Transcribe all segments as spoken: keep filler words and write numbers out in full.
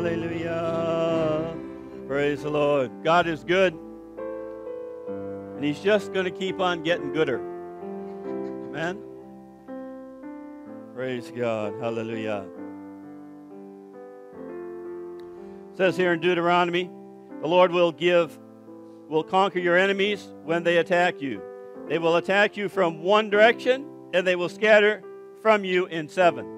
Hallelujah. Praise the Lord. God is good. And he's just going to keep on getting gooder. Amen. Praise God. Hallelujah. It says here in Deuteronomy, the Lord will give, will conquer your enemies when they attack you. They will attack you from one direction, and they will scatter from you in seven.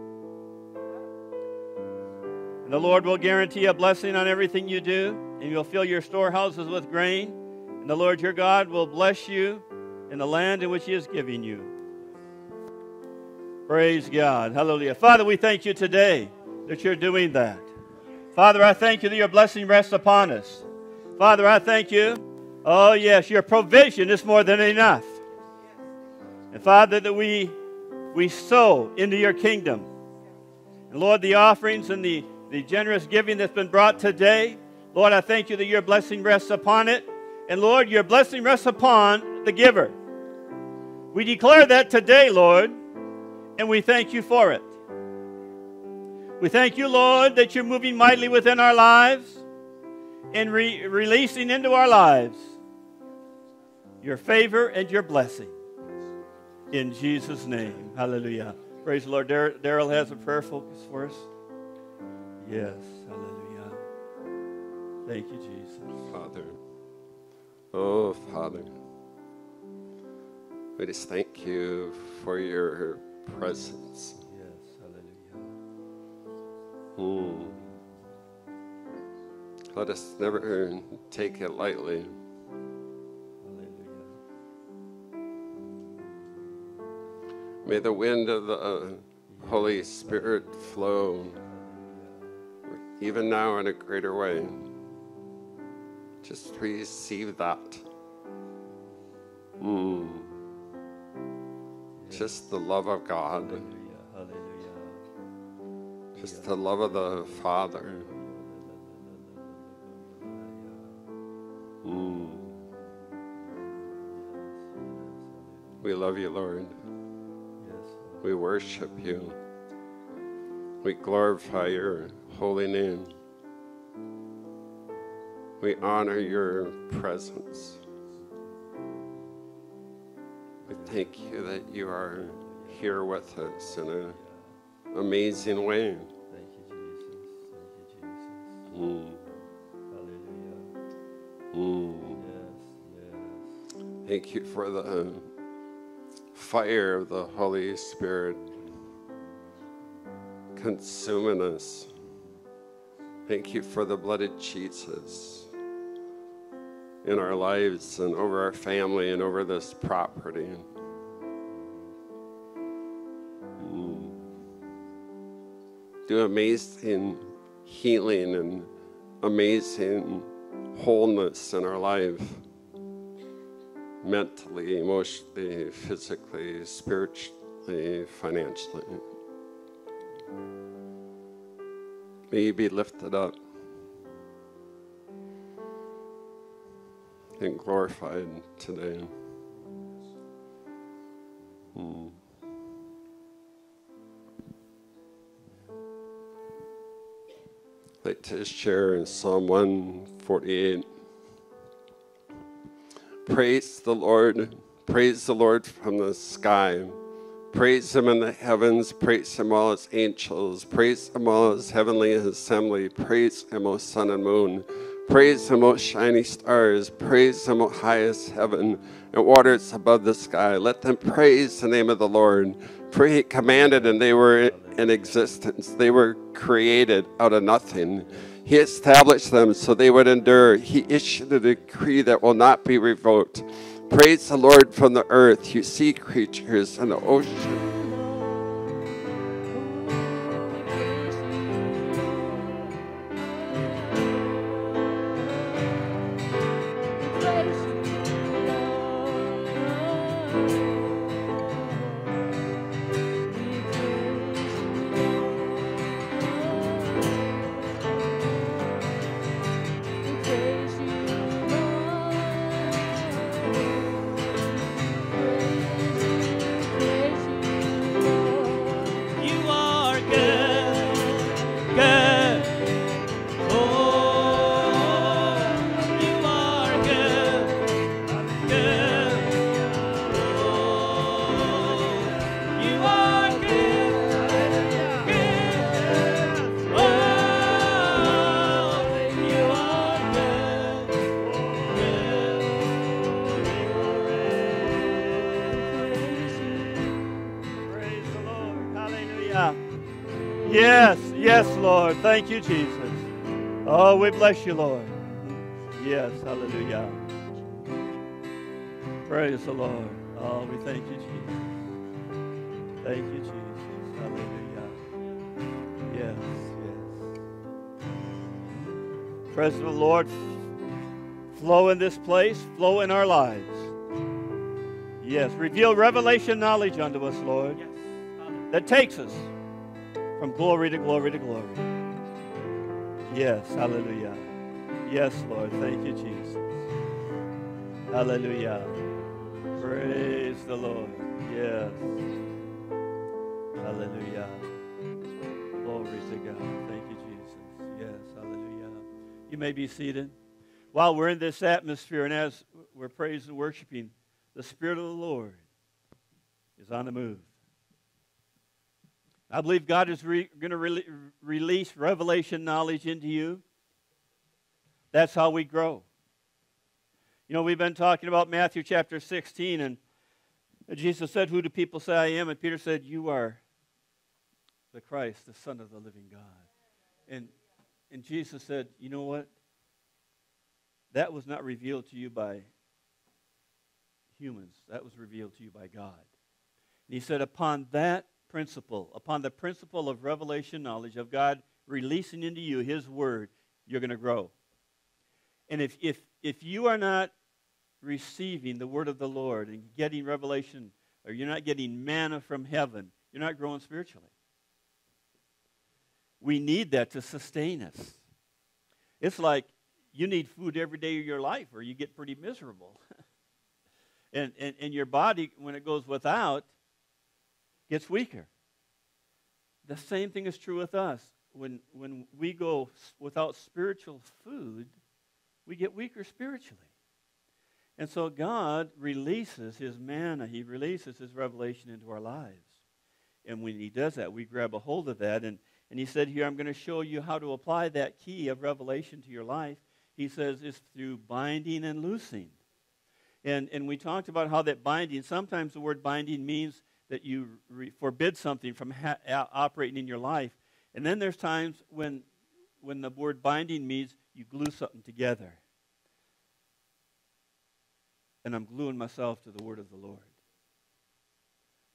And the Lord will guarantee a blessing on everything you do, and you'll fill your storehouses with grain. And the Lord your God will bless you in the land in which he is giving you. Praise God. Hallelujah. Father, we thank you today that you're doing that. Father, I thank you that your blessing rests upon us. Father, I thank you. Oh, yes, your provision is more than enough. And Father, that we, we sow into your kingdom. And Lord, the offerings and the, the generous giving that's been brought today, Lord, I thank you that your blessing rests upon it. And Lord, your blessing rests upon the giver. We declare that today, Lord, and we thank you for it. We thank you, Lord, that you're moving mightily within our lives and re releasing into our lives your favor and your blessing. In Jesus' name, hallelujah. Praise the Lord. Daryl has a prayer focus for us. Yes, hallelujah. Thank you, Jesus. Father. Oh, Father, we just thank you for your presence. Yes, hallelujah. Mm. Let us never take it lightly. Hallelujah. May the wind of the Holy Spirit flow, even now in a greater way. Just receive that. Mm. Yes. Just the love of God. Hallelujah. Hallelujah. Just the love of the Father. Mm. We love you, Lord. Yes. We worship you. We glorify your holy name. We honor your presence. We thank you that you are here with us in an amazing way. Thank you, Jesus. Thank you, Jesus. Mm. Hallelujah. Mm. Yes, yes. Thank you for the fire of the Holy Spirit consuming us. Thank you for the blood of Jesus in our lives and over our family and over this property. Mm. Do amazing healing and amazing wholeness in our life, mentally, emotionally, physically, spiritually, financially. May you be lifted up and glorified today. Mm. I'd like to share in Psalm one forty-eight. Praise the Lord, praise the Lord from the sky. Praise him in the heavens, praise him all his angels, praise him all his heavenly assembly, praise him, O sun and moon. Praise him, O shiny stars. Praise him, O highest heaven and waters above the sky. Let them praise the name of the Lord. For he commanded and they were in existence. They were created out of nothing. He established them so they would endure. He issued a decree that will not be revoked. Praise the Lord from the earth, you sea creatures and the ocean. Thank you. Yes, Lord. Thank you, Jesus. Oh, we bless you, Lord. Yes, hallelujah. Praise the Lord. Oh, we thank you, Jesus. Thank you, Jesus. Hallelujah. Yes, yes. Presence of the Lord, flow in this place, flow in our lives. Yes, reveal revelation knowledge unto us, Lord, yes, that takes us from glory to glory to glory. Yes, hallelujah. Yes, Lord, thank you, Jesus. Hallelujah. Praise the Lord. Yes. Hallelujah. Glory to God. Thank you, Jesus. Yes, hallelujah. You may be seated. While we're in this atmosphere and as we're praising and worshiping, the Spirit of the Lord is on the move. I believe God is re going to re release revelation knowledge into you. That's how we grow. You know, we've been talking about Matthew chapter sixteen, and Jesus said, "Who do people say I am?" And Peter said, "You are the Christ, the Son of the living God." And, and Jesus said, "You know what? That was not revealed to you by humans. That was revealed to you by God." And he said, upon that principle, upon the principle of revelation knowledge of God releasing into you His Word, you're going to grow. And if, if, if you are not receiving the Word of the Lord and getting revelation, or you're not getting manna from heaven, you're not growing spiritually. We need that to sustain us. It's like you need food every day of your life or you get pretty miserable. and, and, and your body, when it goes without, gets weaker. The same thing is true with us. When, when we go without spiritual food, we get weaker spiritually. And so God releases His manna. He releases His revelation into our lives. And when He does that, we grab a hold of that. And, and He said here, I'm going to show you how to apply that key of revelation to your life. He says it's through binding and loosing. And, and we talked about how that binding, sometimes the word binding means that you re forbid something from ha operating in your life. And then there's times when, when the word binding means you glue something together. And I'm gluing myself to the Word of the Lord.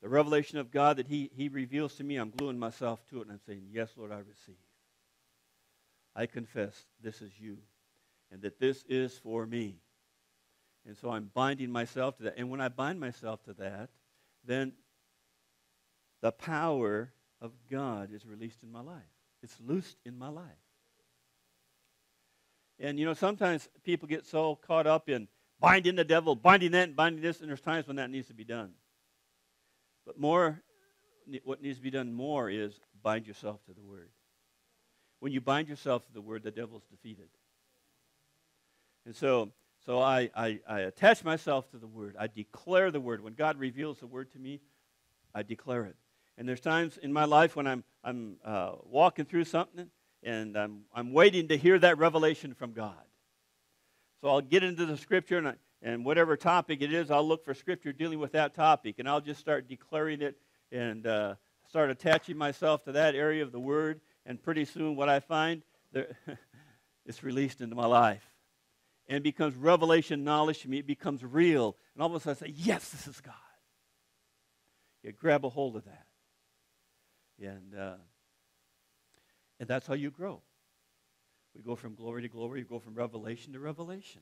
The revelation of God that He, he reveals to me, I'm gluing myself to it, and I'm saying, yes, Lord, I receive. I confess this is You, and that this is for me. And so I'm binding myself to that. And when I bind myself to that, then the power of God is released in my life. It's loosed in my life. And, you know, sometimes people get so caught up in binding the devil, binding that, and binding this, and there's times when that needs to be done. But more, what needs to be done more is bind yourself to the Word. When you bind yourself to the Word, the devil's defeated. And so, so I, I, I attach myself to the Word. I declare the Word. When God reveals the Word to me, I declare it. And there's times in my life when I'm, I'm uh, walking through something, and I'm, I'm waiting to hear that revelation from God. So I'll get into the Scripture, and, I, and whatever topic it is, I'll look for Scripture dealing with that topic, and I'll just start declaring it and uh, start attaching myself to that area of the Word, and pretty soon what I find, there, it's released into my life. And it becomes revelation knowledge to me. It becomes real. And all of a sudden I say, yes, this is God. You grab a hold of that. And... Uh, And that's how you grow. We go from glory to glory. We go from revelation to revelation.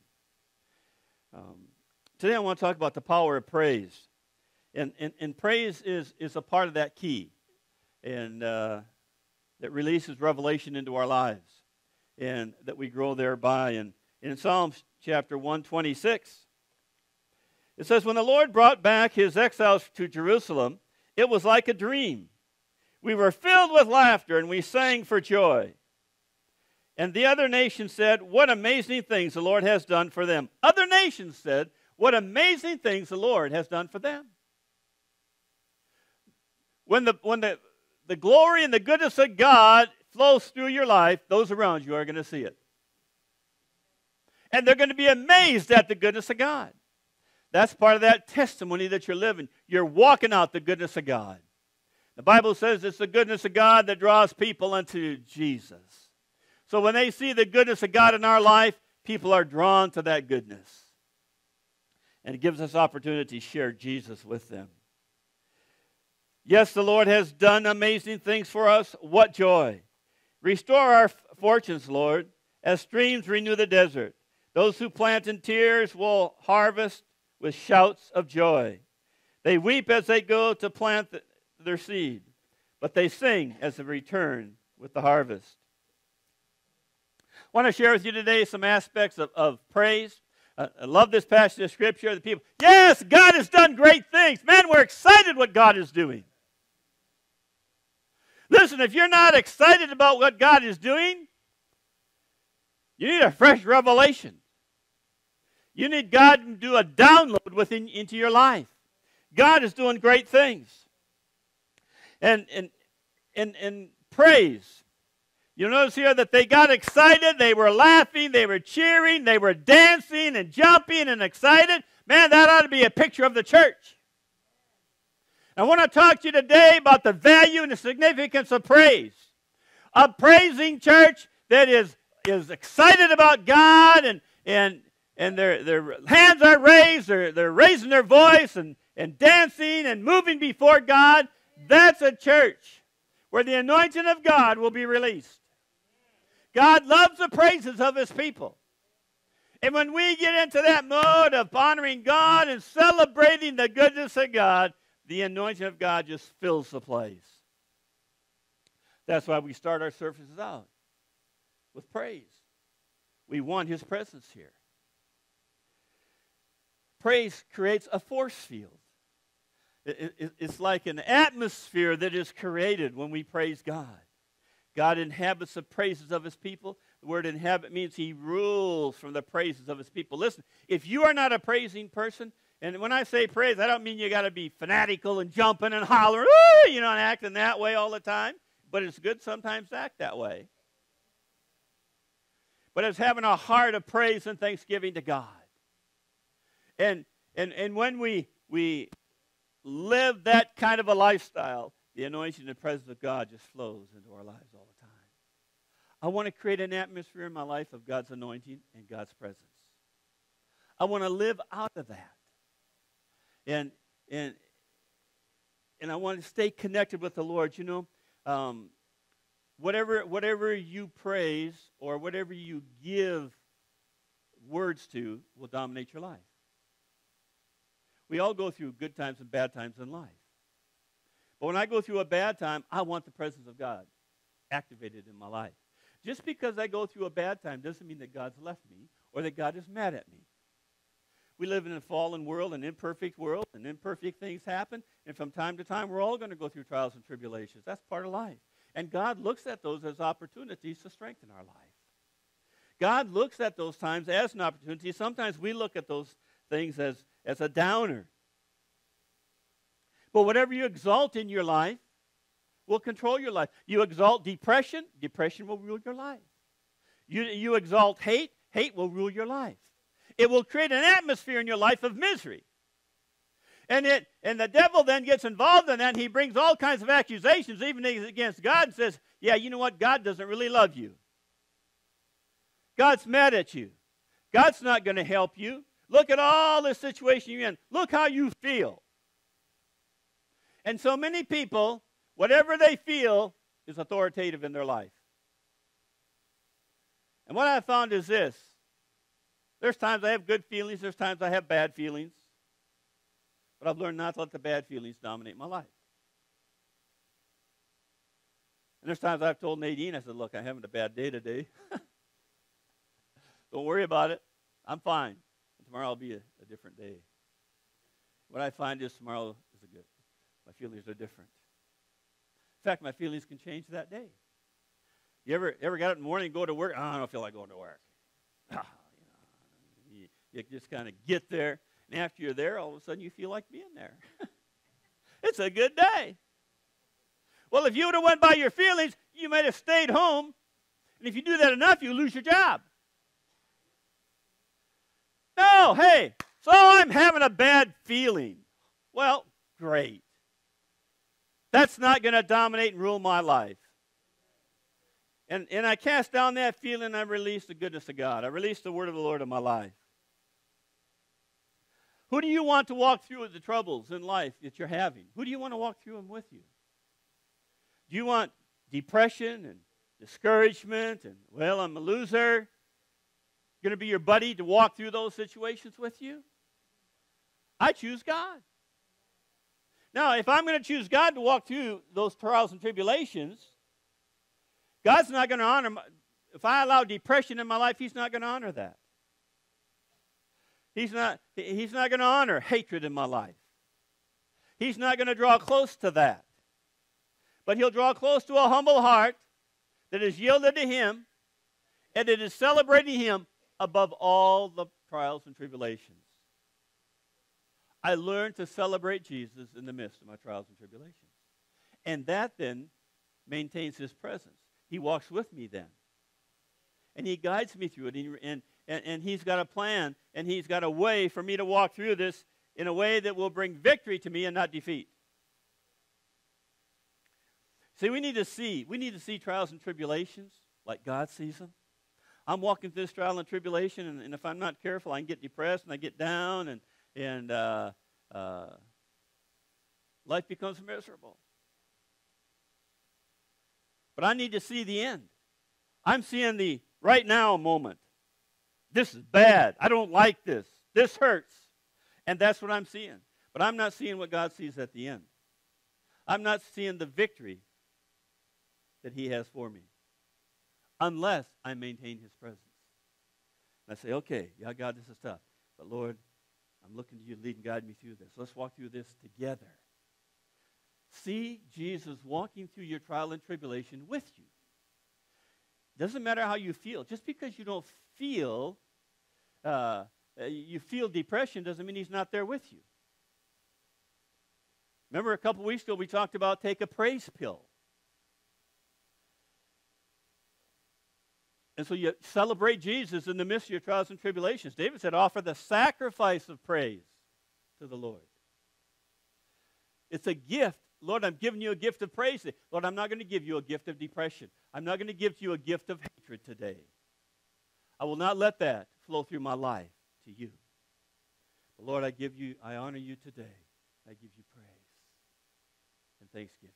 Um, today I want to talk about the power of praise. And, and, and praise is, is a part of that key and uh, that releases revelation into our lives and that we grow thereby. And, and in Psalms chapter one twenty-six, it says, "When the Lord brought back His exiles to Jerusalem, it was like a dream. We were filled with laughter, and we sang for joy. And the other nations said, 'What amazing things the Lord has done for them.'" Other nations said, "What amazing things the Lord has done for them." When the, when the, the glory and the goodness of God flows through your life, those around you are going to see it. And they're going to be amazed at the goodness of God. That's part of that testimony that you're living. You're walking out the goodness of God. The Bible says it's the goodness of God that draws people unto Jesus. So when they see the goodness of God in our life, people are drawn to that goodness. And it gives us opportunity to share Jesus with them. Yes, the Lord has done amazing things for us. What joy! Restore our fortunes, Lord, as streams renew the desert. Those who plant in tears will harvest with shouts of joy. They weep as they go to plant the, their seed, but they sing as they return with the harvest. I want to share with you today some aspects of, of praise. Uh, I love this passage of Scripture. The people, yes, God has done great things. Man, we're excited what God is doing. Listen, if you're not excited about what God is doing, you need a fresh revelation. You need God to do a download within into your life. God is doing great things. And, and, and, and praise. You'll notice here that they got excited. They were laughing. They were cheering. They were dancing and jumping and excited. Man, that ought to be a picture of the church. I want to talk to you today about the value and the significance of praise. A praising church that is, is excited about God, and, and, and their, their hands are raised, they're, they're raising their voice and, and dancing and moving before God. That's a church where the anointing of God will be released. God loves the praises of His people. And when we get into that mode of honoring God and celebrating the goodness of God, the anointing of God just fills the place. That's why we start our services out with praise. We want His presence here. Praise creates a force field. It, it, it's like an atmosphere that is created when we praise God. God inhabits the praises of His people. The word inhabit means He rules from the praises of His people. Listen, if you are not a praising person, and when I say praise, I don't mean you got to be fanatical and jumping and hollering, ooh, you know, and acting that way all the time. But it's good sometimes to act that way. But it's having a heart of praise and thanksgiving to God. And, and, and when we, we live that kind of a lifestyle, the anointing and presence of God just flows into our lives all the time. I want to create an atmosphere in my life of God's anointing and God's presence. I want to live out of that. And, and, and I want to stay connected with the Lord. You know, um, whatever, whatever you praise or whatever you give words to will dominate your life. We all go through good times and bad times in life. But when I go through a bad time, I want the presence of God activated in my life. Just because I go through a bad time doesn't mean that God's left me or that God is mad at me. We live in a fallen world, an imperfect world, and imperfect things happen. And from time to time, we're all going to go through trials and tribulations. That's part of life. And God looks at those as opportunities to strengthen our life. God looks at those times as an opportunity. Sometimes we look at those things as, as a downer. But whatever you exalt in your life will control your life. You exalt depression, depression will rule your life. You, you exalt hate, hate will rule your life. It will create an atmosphere in your life of misery. And, it, and the devil then gets involved in that, and he brings all kinds of accusations, even against God, and says, yeah, you know what? God doesn't really love you. God's mad at you. God's not going to help you. Look at all this situation you're in. Look how you feel. And so many people, whatever they feel, is authoritative in their life. And what I found is this. There's times I have good feelings. There's times I have bad feelings. But I've learned not to let the bad feelings dominate my life. And there's times I've told Nadine, I said, look, I'm having a bad day today. Don't worry about it. I'm fine. Tomorrow will be a, a different day. What I find is tomorrow is a good. My feelings are different. In fact, my feelings can change that day. You ever, ever got up in the morning and go to work? Oh, I don't feel like going to work. You just kind of get there, and after you're there, all of a sudden you feel like being there. It's a good day. Well, if you would have went by your feelings, you might have stayed home, and if you do that enough, you lose your job. No, hey, so I'm having a bad feeling. Well, great. That's not going to dominate and rule my life. And, and I cast down that feeling. I release the goodness of God. I release the word of the Lord in my life. Who do you want to walk through with the troubles in life that you're having? Who do you want to walk through them with you? Do you want depression and discouragement and, well, I'm a loser, going to be your buddy to walk through those situations with you? I choose God. Now, if I'm going to choose God to walk through those trials and tribulations, God's not going to honor my, if I allow depression in my life, he's not going to honor that. He's not, he's not going to honor hatred in my life. He's not going to draw close to that. But he'll draw close to a humble heart that is yielded to him and that is celebrating him above all the trials and tribulations. I learned to celebrate Jesus in the midst of my trials and tribulations. And that then maintains his presence. He walks with me then. And he guides me through it. And, and, and he's got a plan. And he's got a way for me to walk through this in a way that will bring victory to me and not defeat. See, we need to see. We need to see trials and tribulations like God sees them. I'm walking through this trial and tribulation. And, and if I'm not careful, I can get depressed and I get down. And And uh, uh, life becomes miserable. But I need to see the end. I'm seeing the right now moment. This is bad. I don't like this. This hurts. And that's what I'm seeing. But I'm not seeing what God sees at the end. I'm not seeing the victory that he has for me unless I maintain his presence. And I say, okay, yeah, God, this is tough. But Lord, I'm looking to you to lead and guide me through this. Let's walk through this together. See Jesus walking through your trial and tribulation with you. Doesn't matter how you feel. Just because you don't feel, uh, you feel depression doesn't mean he's not there with you. Remember a couple weeks ago we talked about take a praise pill. And so you celebrate Jesus in the midst of your trials and tribulations. David said, offer the sacrifice of praise to the Lord. It's a gift. Lord, I'm giving you a gift of praise. Lord, I'm not going to give you a gift of depression. I'm not going to give you a gift of hatred today. I will not let that flow through my life to you. But Lord, I give you, I honor you today. I give you praise and thanksgiving.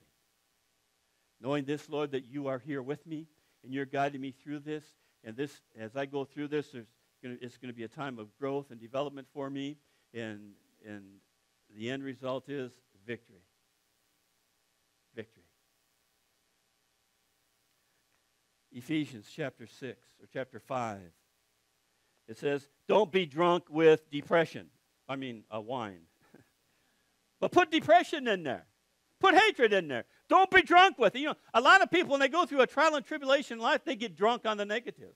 Knowing this, Lord, that you are here with me. And you're guiding me through this. And this, as I go through this, there's gonna, it's going to be a time of growth and development for me. And, and the end result is victory. Victory. Ephesians chapter six, or chapter five. It says, don't be drunk with depression. I mean, uh, wine. But put depression in there. Put hatred in there. Don't be drunk with it. You know, a lot of people, when they go through a trial and tribulation in life, they get drunk on the negative.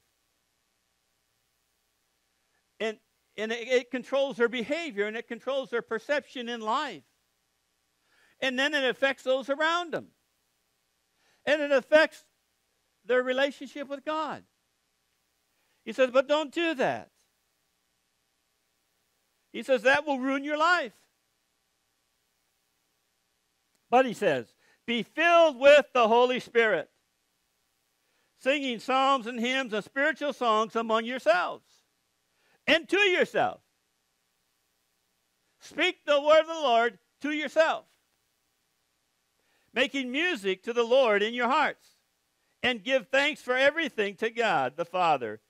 And, and it, it controls their behavior, and it controls their perception in life. And then it affects those around them. And it affects their relationship with God. He says, but don't do that. He says, that will ruin your life. But he says, be filled with the Holy Spirit, singing psalms and hymns and spiritual songs among yourselves and to yourself. Speak the word of the Lord to yourself, making music to the Lord in your hearts, and give thanks for everything to God the Father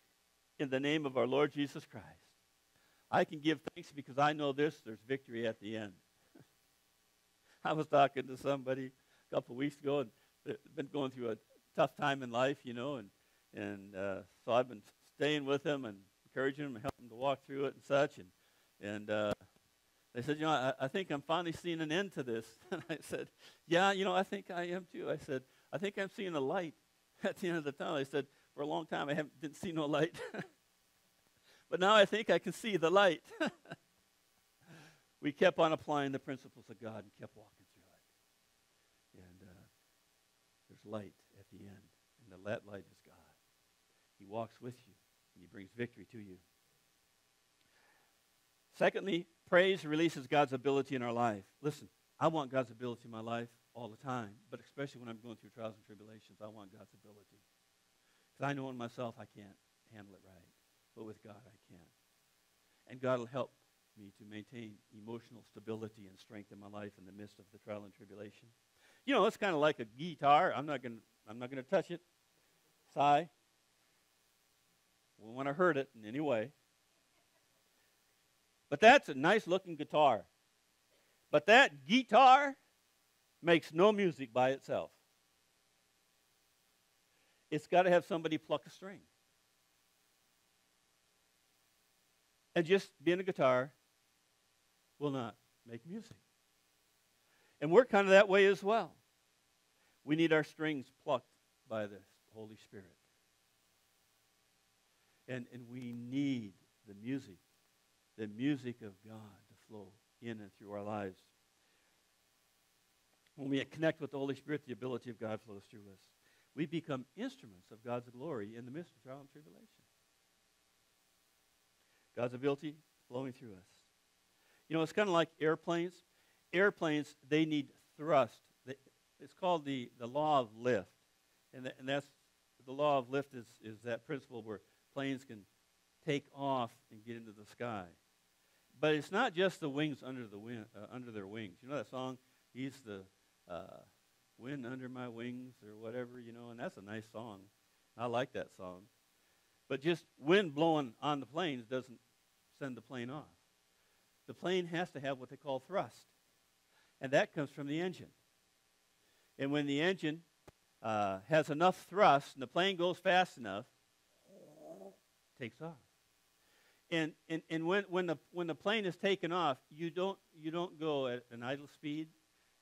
in the name of our Lord Jesus Christ. I can give thanks because I know this, there's victory at the end. I was talking to somebody a couple of weeks ago, and they've been going through a tough time in life, you know, and, and uh, so I've been staying with them and encouraging them and helping them to walk through it and such. And, and uh, they said, you know, I, I think I'm finally seeing an end to this. And I said, yeah, you know, I think I am too. I said, I think I'm seeing a light at the end of the tunnel. I said, for a long time I haven't, didn't see no light. But now I think I can see the light. We kept on applying the principles of God and kept walking through it. And uh, there's light at the end, and the that light is God. He walks with you, and he brings victory to you. Secondly, praise releases God's ability in our life. Listen, I want God's ability in my life. all the time, but especially when I'm going through trials and tribulations, I want God's ability. Because I know in myself I can't handle it right, but with God I can. And God will help me to maintain emotional stability and strength in my life in the midst of the trial and tribulation. You know, it's kind of like a guitar. I'm not going to I'm not going to touch it. Sigh. Won't want to hurt it in any way. But that's a nice-looking guitar. But that guitar makes no music by itself. It's got to have somebody pluck a string. And just being a guitar will not make music. And we're kind of that way as well. We need our strings plucked by the Holy Spirit. And, and we need the music, the music of God to flow in and through our lives. When we connect with the Holy Spirit, the ability of God flows through us. We become instruments of God's glory in the midst of trial and tribulation. God's ability flowing through us. You know, it's kind of like airplanes. Airplanes, they need thrust. It's called the, the law of lift. And, that, and that's the law of lift is, is that principle where planes can take off and get into the sky. But it's not just the wings under, the wind, uh, under their wings. You know that song, He's the uh, wind under my wings or whatever, you know, and that's a nice song. I like that song. But just wind blowing on the planes doesn't send the plane off. The plane has to have what they call thrust, and that comes from the engine. And when the engine uh, has enough thrust and the plane goes fast enough, it takes off. And, and, and when, when, the, when the plane is taken off, you don't, you don't go at an idle speed.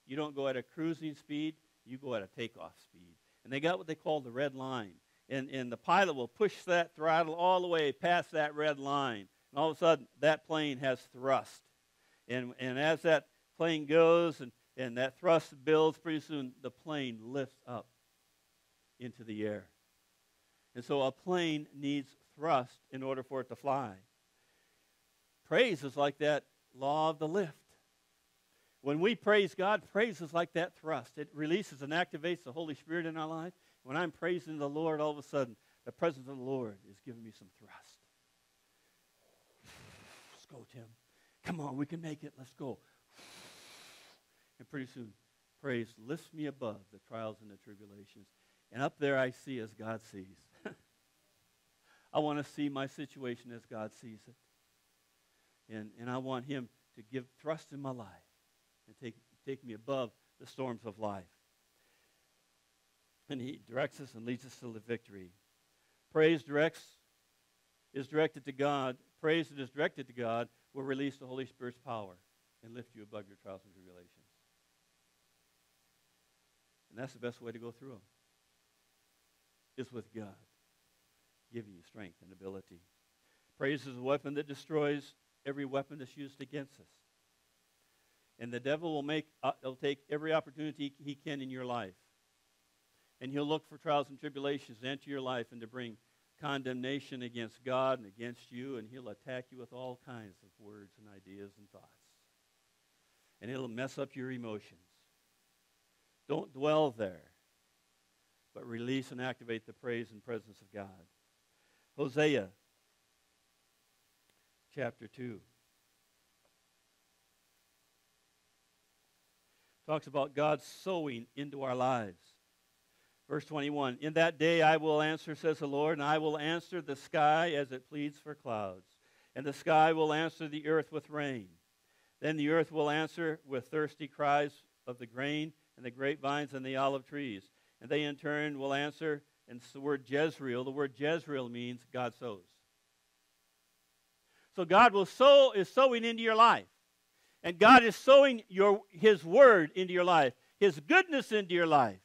You don't go at a cruising speed. You go at a takeoff speed. And they got what they call the red line. And, and the pilot will push that throttle all the way past that red line. And all of a sudden, that plane has thrust. And, and as that plane goes and, and that thrust builds, pretty soon the plane lifts up into the air. And so a plane needs thrust in order for it to fly. Praise is like that law of the lift. When we praise God, praise is like that thrust. It releases and activates the Holy Spirit in our life. When I'm praising the Lord, all of a sudden, the presence of the Lord is giving me some thrust. Let's go, Tim. Come on, we can make it. Let's go. And pretty soon, praise lifts me above the trials and the tribulations. And up there I see as God sees. I want to see my situation as God sees it. And, and I want him to give thrust in my life and take, take me above the storms of life. And he directs us and leads us to the victory. Praise directs, is directed to God. Praise that is directed to God will release the Holy Spirit's power and lift you above your trials and tribulations. And that's the best way to go through them, is with God giving you strength and ability. Praise is a weapon that destroys every weapon that's used against us. And the devil will make, uh, he'll take every opportunity he can in your life. And he'll look for trials and tribulations to enter your life and to bring condemnation against God and against you. And he'll attack you with all kinds of words and ideas and thoughts. And it'll mess up your emotions. Don't dwell there, but release and activate the praise and presence of God. Hosea chapter two talks about God sowing into our lives. Verse twenty-one, in that day I will answer, says the Lord, and I will answer the sky as it pleads for clouds, and the sky will answer the earth with rain. Then the earth will answer with thirsty cries of the grain and the grapevines and the olive trees. And they in turn will answer, and it's the word Jezreel. The word Jezreel means God sows. So God will sow, is sowing into your life. And God is sowing your, his word into your life, his goodness into your life.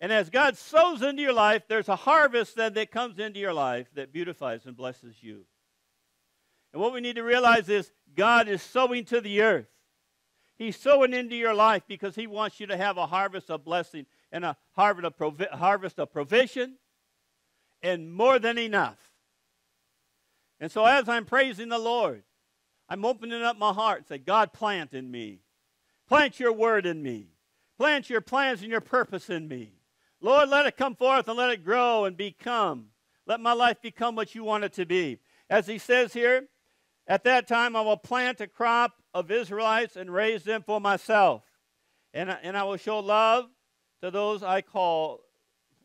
And as God sows into your life, there's a harvest then that comes into your life that beautifies and blesses you. And what we need to realize is God is sowing to the earth. He's sowing into your life because he wants you to have a harvest of blessing and a harvest of, provi harvest of provision and more than enough. And so as I'm praising the Lord, I'm opening up my heart and say, God, plant in me. Plant your word in me. Plant your plans and your purpose in me. Lord, let it come forth and let it grow and become. Let my life become what you want it to be. As he says here, at that time I will plant a crop of Israelites and raise them for myself. And I, and I will show love to those I call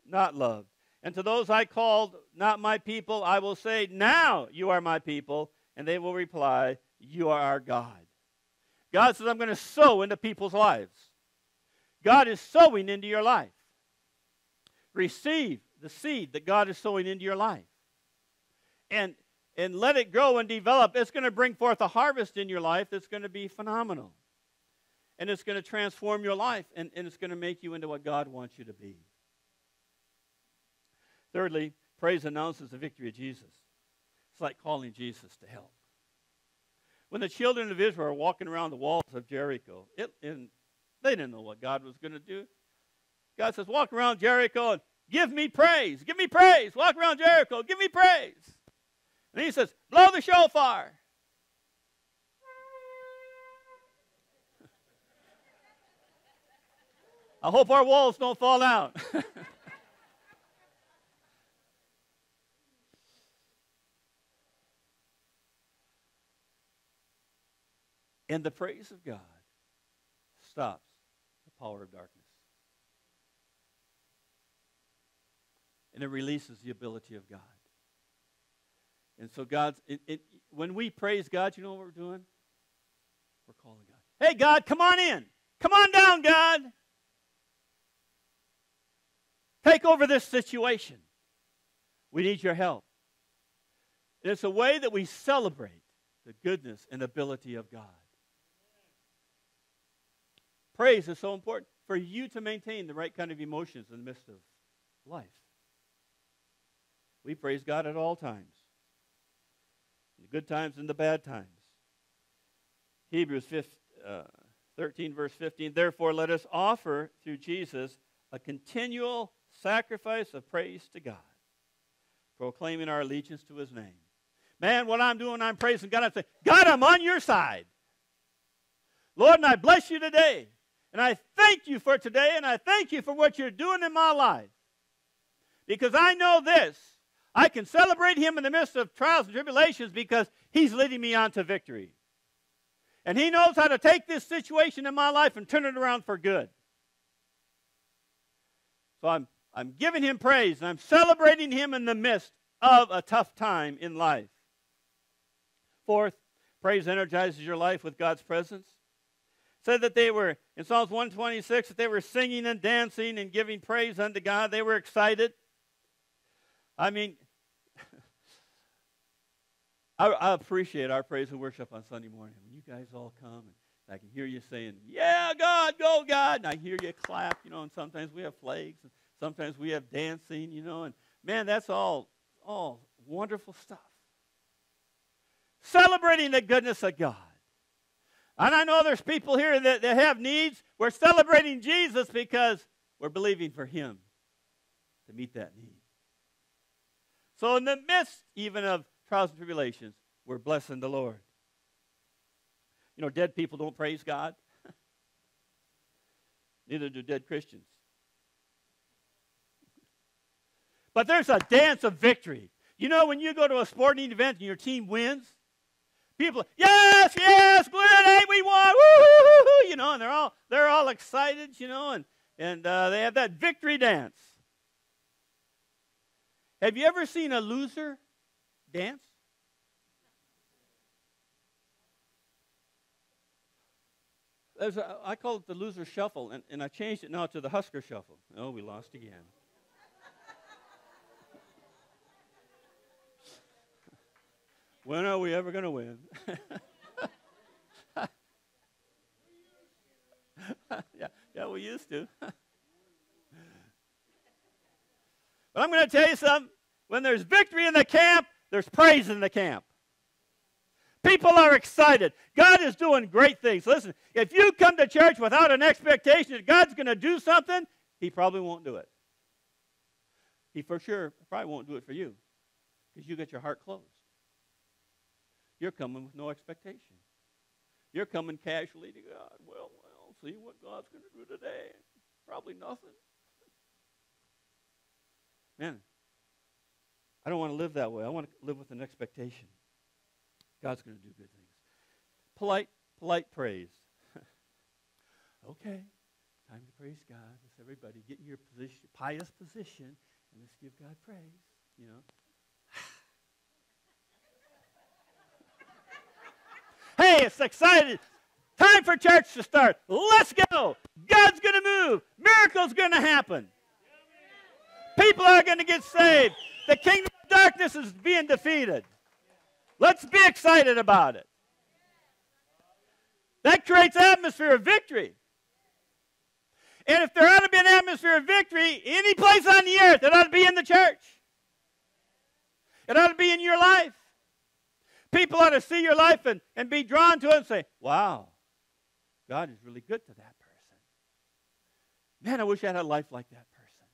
not loved. And to those I called not my people, I will say, now you are my people. And they will reply, you are our God. God says, I'm going to sow into people's lives. God is sowing into your life. Receive the seed that God is sowing into your life. And, and let it grow and develop. It's going to bring forth a harvest in your life that's going to be phenomenal. And it's going to transform your life. And, and it's going to make you into what God wants you to be. Thirdly, praise announces the victory of Jesus. It's like calling Jesus to help. When the children of Israel were walking around the walls of Jericho, it, and they didn't know what God was going to do. God says, walk around Jericho and give me praise. Give me praise. Walk around Jericho. Give me praise. And he says, blow the shofar. I hope our walls don't fall out. And the praise of God stops the power of darkness. And it releases the ability of God. And so God's, it, it, when we praise God, you know what we're doing? We're calling God. Hey, God, come on in. Come on down, God. Take over this situation. We need your help. And it's a way that we celebrate the goodness and ability of God. Praise is so important for you to maintain the right kind of emotions in the midst of life. We praise God at all times, the good times and the bad times. Hebrews thirteen, verse fifteen, therefore let us offer through Jesus a continual sacrifice of praise to God, proclaiming our allegiance to his name. Man, what I'm doing, I'm praising God. I'm saying, God, I'm on your side. Lord, and I bless you today. And I thank you for today, and I thank you for what you're doing in my life. Because I know this, I can celebrate him in the midst of trials and tribulations because he's leading me on to victory. And he knows how to take this situation in my life and turn it around for good. So I'm, I'm giving him praise, and I'm celebrating him in the midst of a tough time in life. Fourth, praise energizes your life with God's presence. It said that they were, in Psalms one twenty-six, that they were singing and dancing and giving praise unto God. They were excited. I mean, I, I appreciate our praise and worship on Sunday morning. When you guys all come, and I can hear you saying, yeah, God, go, God. And I hear you clap, you know, and sometimes we have flags, and sometimes we have dancing, you know. And, man, that's all, all wonderful stuff. Celebrating the goodness of God. And I know there's people here that, that have needs. We're celebrating Jesus because we're believing for him to meet that need. So in the midst even of trials and tribulations, we're blessing the Lord. You know, dead people don't praise God. Neither do dead Christians. But there's a dance of victory. You know, when you go to a sporting event and your team wins, people, yes, yes, good, hey, we won, woo-hoo-hoo-hoo, you know, and they're all, they're all excited, you know, and, and uh, they have that victory dance. Have you ever seen a loser dance? There's a, I call it the loser shuffle, and, and I changed it now to the Husker shuffle. Oh, we lost again. When are we ever going to win? yeah, yeah, we used to. But I'm going to tell you something. When there's victory in the camp, there's praise in the camp. People are excited. God is doing great things. Listen, if you come to church without an expectation that God's going to do something, he probably won't do it. He for sure probably won't do it for you because you get your heart closed. You're coming with no expectation. You're coming casually to God. Well, well, see what God's going to do today. Probably nothing. Man, I don't want to live that way. I want to live with an expectation. God's going to do good things. Polite, polite praise. Okay, time to praise God. Let's everybody get in your position, pious position, and let's give God praise, you know. Hey, it's exciting. Time for church to start. Let's go. God's going to move. Miracles going to happen. People are going to get saved. The kingdom of darkness is being defeated. Let's be excited about it. That creates an atmosphere of victory. And if there ought to be an atmosphere of victory any place on the earth, it ought to be in the church. It ought to be in your life. People ought to see your life and, and be drawn to it and say, wow, God is really good to that person. Man, I wish I had a life like that person.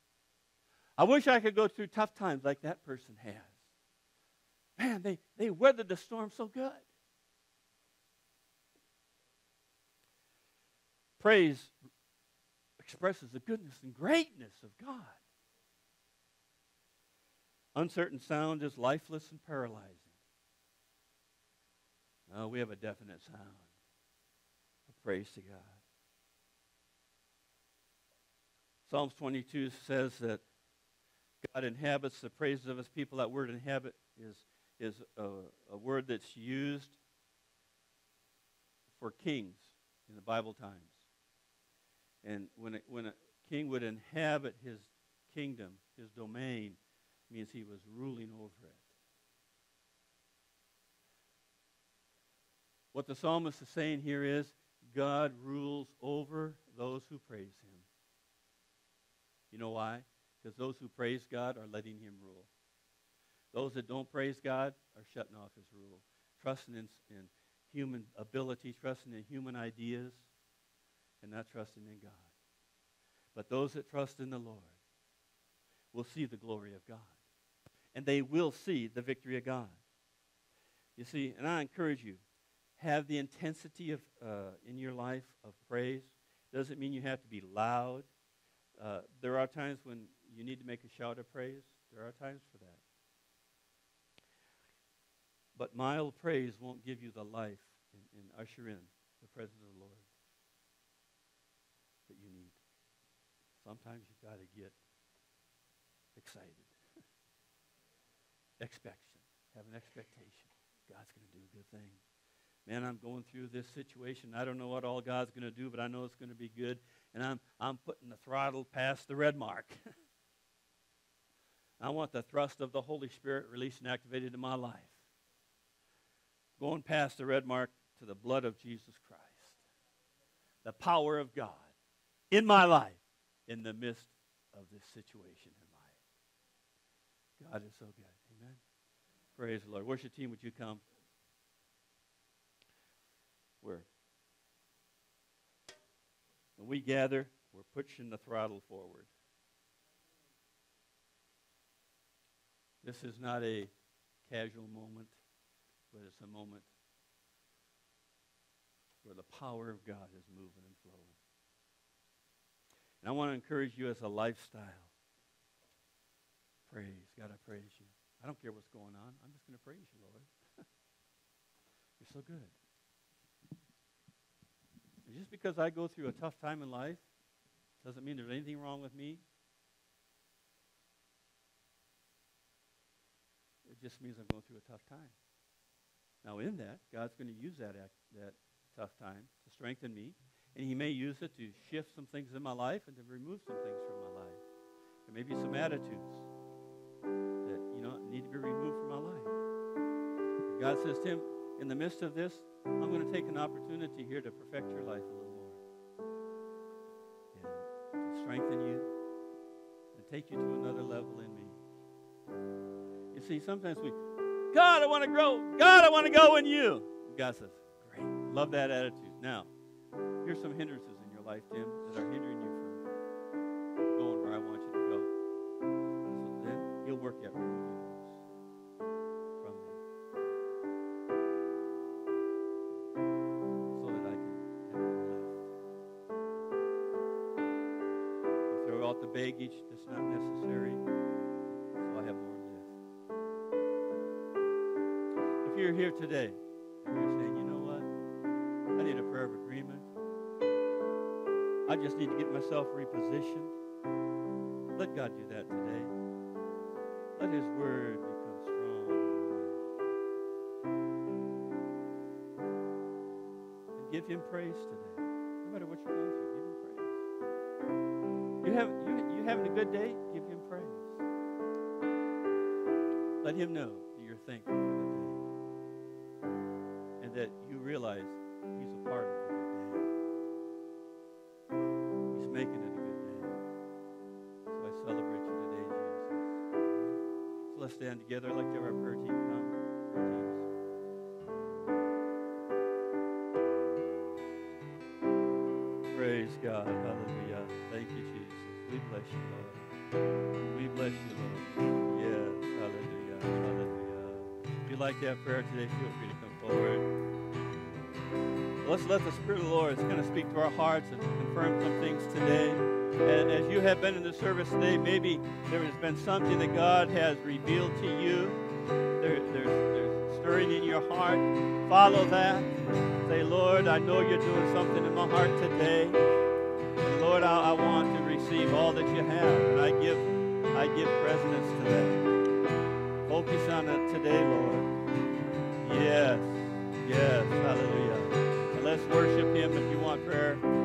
I wish I could go through tough times like that person has. Man, they, they weathered the storm so good. Praise expresses the goodness and greatness of God. Uncertain sound is lifeless and paralyzing. No, we have a definite sound of praise to God. Psalms twenty-two says that God inhabits the praises of his people. That word inhabit is, is a, a word that's used for kings in the Bible times. And when a, when a king would inhabit his kingdom, his domain, means he was ruling over it. What the psalmist is saying here is, God rules over those who praise him. You know why? Because those who praise God are letting him rule. Those that don't praise God are shutting off his rule, trusting in, in human ability, trusting in human ideas, and not trusting in God. But those that trust in the Lord will see the glory of God, and they will see the victory of God. You see, and I encourage you, have the intensity of uh, in your life of praise. Doesn't mean you have to be loud. Uh, there are times when you need to make a shout of praise. There are times for that. But mild praise won't give you the life and, and usher in the presence of the Lord that you need. Sometimes you've got to get excited. Expectation. Have an expectation. God's going to do a good thing. Man, I'm going through this situation. I don't know what all God's going to do, but I know it's going to be good. And I'm, I'm putting the throttle past the red mark. I want the thrust of the Holy Spirit released and activated in my life. Going past the red mark to the blood of Jesus Christ. The power of God in my life, in the midst of this situation in life. God is so good. Amen. Praise the Lord. Worship team, would you come? Where when we gather, we're pushing the throttle forward. This is not a casual moment, but it's a moment where the power of God is moving and flowing. And I want to encourage you as a lifestyle. Praise. God, I praise you. I don't care what's going on. I'm just going to praise you, Lord. You're so good. Just because I go through a tough time in life doesn't mean there's anything wrong with me. It just means I'm going through a tough time. Now in that, God's going to use that, act, that tough time to strengthen me, and he may use it to shift some things in my life and to remove some things from my life. There may be some attitudes that, you know, need to be removed from my life. And God says, Tim, in the midst of this, I'm going to take an opportunity here to perfect your life a little more and to strengthen you and take you to another level in me. You see, sometimes we, God, I want to grow. God, I want to go in you. And God says, great. Love that attitude. Now, here's some hindrances in your life, Tim, that are hindering you from going where I want you to go. So then he'll work out for you. out the baggage that's not necessary so I have more left. If you're here today and you're saying, you know what, I need a prayer of agreement, I just need to get myself repositioned, let God do that today. Let his word become strong in your life. And give him praise today. No matter what you're going through, give him praise. You have, you, you having a good day? Give him praise. Let him know that you're thankful for the day. And that you realize he's a part of your day. He's making it a good day. So I celebrate. Let's stand together. I'd like to have our prayer team come. Prayer teams. Praise God. Hallelujah. Thank you, Jesus. We bless you, Lord. We bless you, Lord. Yes. Hallelujah. Hallelujah. If you'd like to have prayer today, feel free to come forward. Let's let the Spirit of the Lord is going to speak to our hearts and confirm some things today. And as you have been in the service today, maybe there has been something that God has revealed to you. There, there's, there's stirring in your heart. Follow that. Say, Lord, I know you're doing something in my heart today. And Lord, I, I want to receive all that you have. And I give, I give precedence to that. Focus on it today, Lord. Yes. Yes. Hallelujah. And let's worship him if you want prayer.